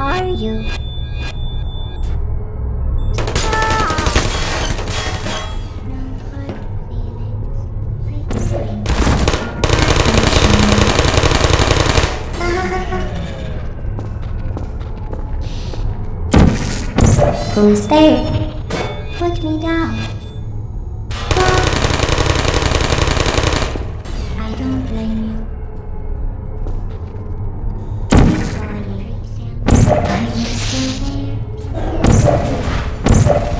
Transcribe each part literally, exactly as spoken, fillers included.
are you? Who's there? Put me down. I don't blame you. I'm sorry. Are you still there? I'm down. Still there?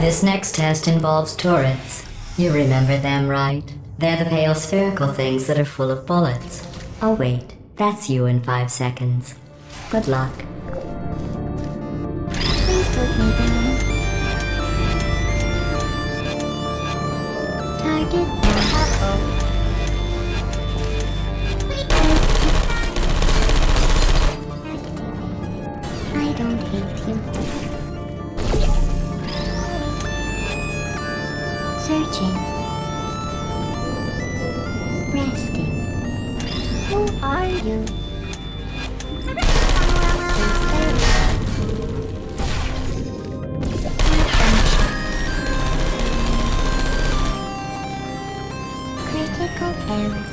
This next test involves turrets. You remember them, right? They're the pale spherical things that are full of bullets. Oh wait, that's you in five seconds. Good luck. Please put me down. Target down. I don't hate you. Searching. Resting. Who are you? Critical error.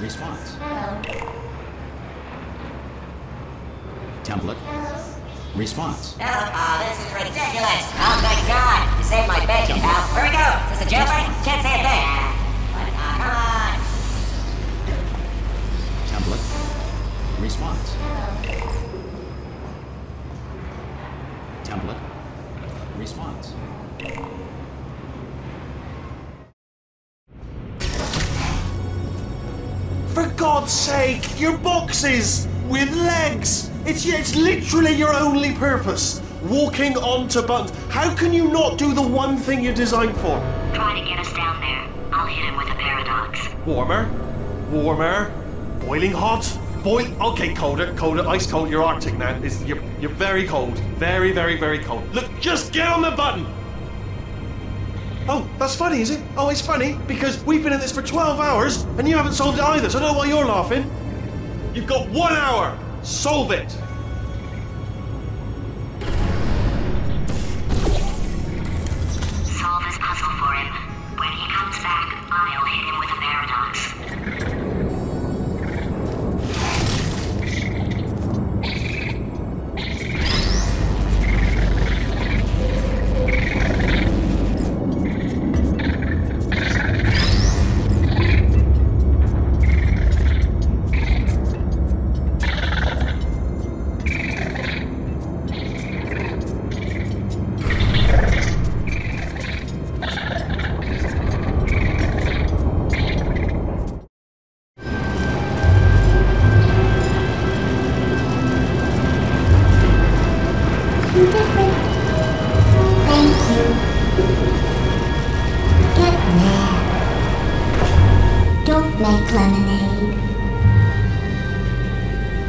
Response. Hello. Template. Hello. Response. Hello. Uh, this is ridiculous. Oh my god. You saved my bacon, pal. Here we go. Is this a jailbreak? Can't say a thing. But, uh, come on. Template. Response. Hello. Template. Response. For God's sake, your boxes with legs! It's, it's literally your only purpose. Walking onto buttons. How can you not do the one thing you're designed for? Try to get us down there. I'll hit him with a paradox. Warmer. Warmer. Boiling hot. Boil. Okay, colder. Colder. Ice cold. You're Arctic now. It's, you're, you're very cold. Very, very, very cold. Look, just get on the button! Oh, that's funny, is it? Oh, it's funny, because we've been in this for twelve hours, and you haven't solved it either, so I don't know why you're laughing. You've got one hour. Solve it. Solve his puzzle for him. When he comes back, I'll hit him with a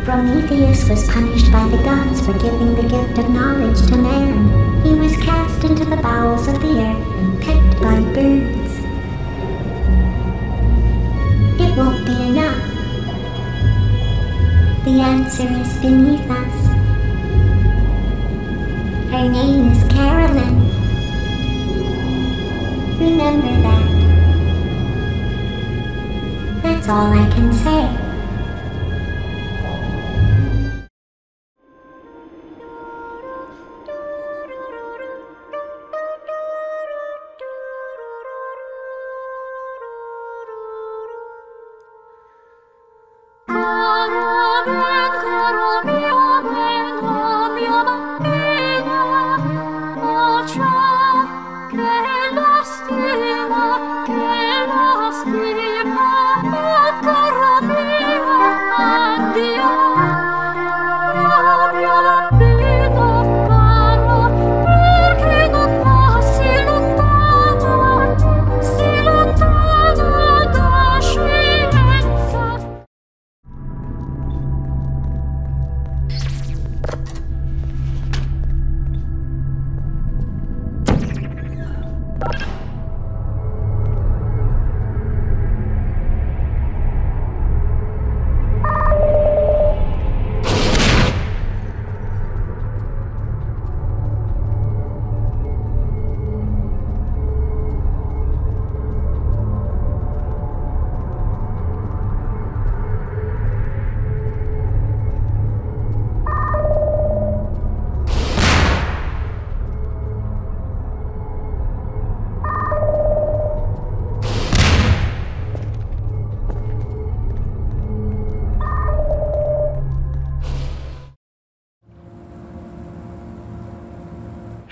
Prometheus was punished by the gods for giving the gift of knowledge to man. He was cast into the bowels of the earth and pecked by birds. It won't be enough. The answer is beneath us. Her name is Carolyn. Remember remember that. That's all I can say.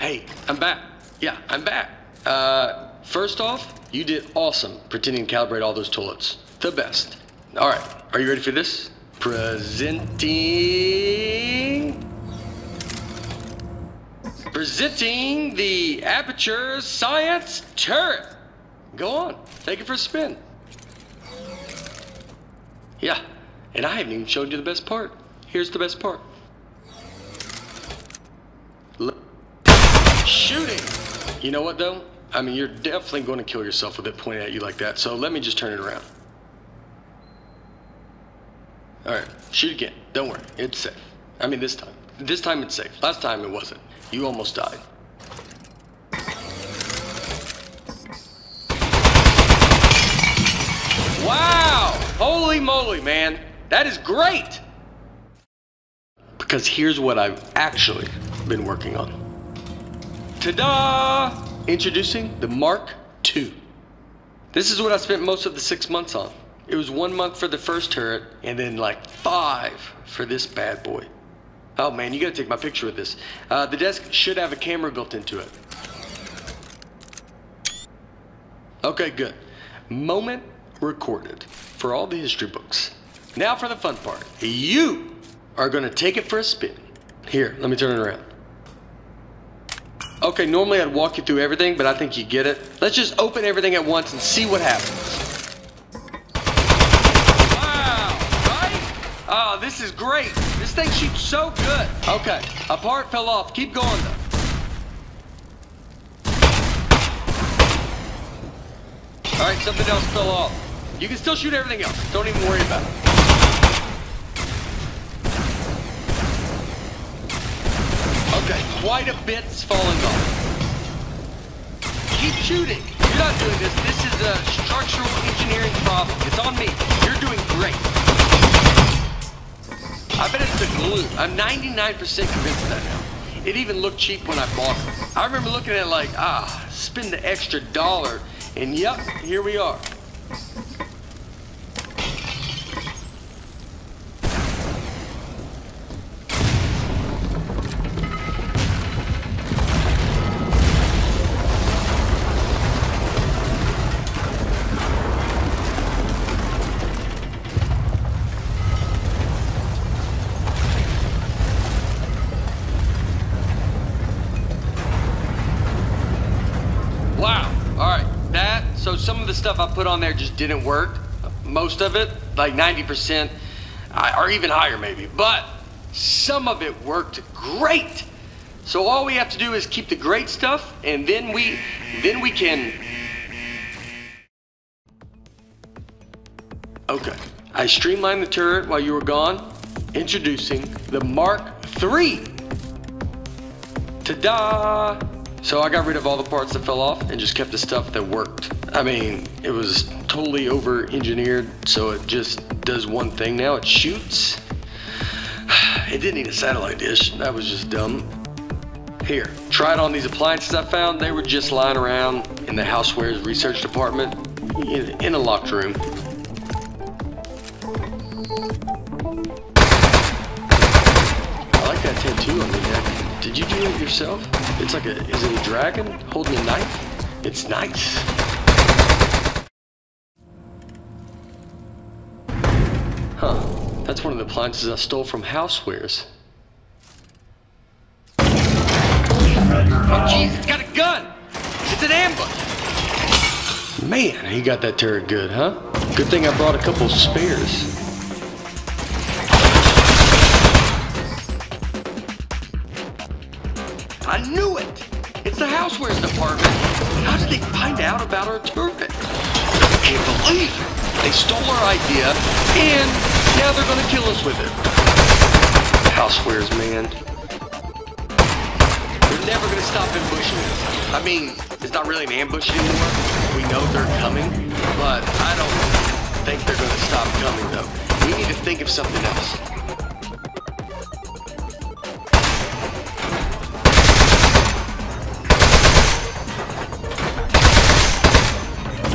Hey, I'm back. Yeah, I'm back. Uh, first off, you did awesome pretending to calibrate all those tulips. The best. All right, are you ready for this? Presenting... Presenting the Aperture Science turret. Go on, take it for a spin. Yeah, and I haven't even showed you the best part. Here's the best part. Look. Shooting! You know what though? I mean, you're definitely going to kill yourself with it pointed at you like that, so let me just turn it around. Alright, shoot again. Don't worry, it's safe. I mean, this time. This time it's safe. Last time it wasn't. You almost died. Wow! Holy moly, man! That is great! Because here's what I've actually been working on. Ta-da! Introducing the Mark two. This is what I spent most of the six months on. It was one month for the first turret, and then like five for this bad boy. Oh man, you gotta take my picture with this. Uh, the desk should have a camera built into it. Okay, good. Moment recorded for all the history books. Now for the fun part. You are gonna take it for a spin. Here, let me turn it around. Okay, normally I'd walk you through everything, but I think you get it. Let's just open everything at once and see what happens. Wow, right? Oh, this is great. This thing shoots so good. Okay, a part fell off. Keep going, though. All right, something else fell off. You can still shoot everything else. Don't even worry about it. Okay, quite a bit's falling off. Keep shooting. You're not doing this. This is a structural engineering problem. It's on me. You're doing great. I bet it's the glue. I'm ninety-nine percent convinced of that now. It even looked cheap when I bought it. I remember looking at it like, ah, spend the extra dollar. And yep, here we are. So some of the stuff I put on there just didn't work. Most of it, like ninety percent, or even higher maybe. But some of it worked great. So all we have to do is keep the great stuff, and then we, then we can... Okay, I streamlined the turret while you were gone. Introducing the Mark three. Ta-da! So I got rid of all the parts that fell off and just kept the stuff that worked. I mean, it was totally over-engineered, so it just does one thing now, it shoots. It didn't need a satellite dish, that was just dumb. Here, tried on these appliances I found. They were just lying around in the Housewares Research Department in a locked room. I like that tattoo on the neck. Did you do it yourself? It's like a, is it a dragon holding a knife? It's nice. Huh, that's one of the appliances I stole from Housewares. Oh, jeez, it's got a gun! It's an ambush! Man, he got that turret good, huh? Good thing I brought a couple spares. I knew it! It's the Housewares Department! How did they find out about our turret? I can't believe it! They stole our idea, and now they're gonna kill us with it. Housewares, man. Never gonna stop ambushing us. I mean, it's not really an ambush anymore. We know they're coming, but I don't think they're gonna stop coming though. We need to think of something else.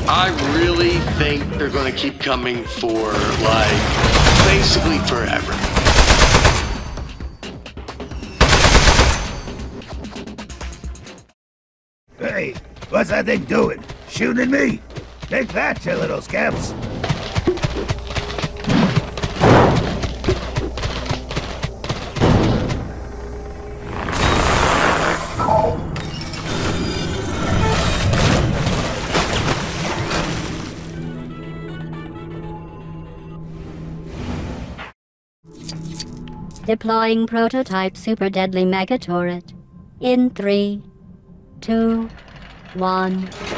I really think they're gonna keep coming for, like, basically forever. Hey, what's that thing doing? Shooting at me? Take that, you little scamps! Deploying prototype super deadly mega turret in three, two, one.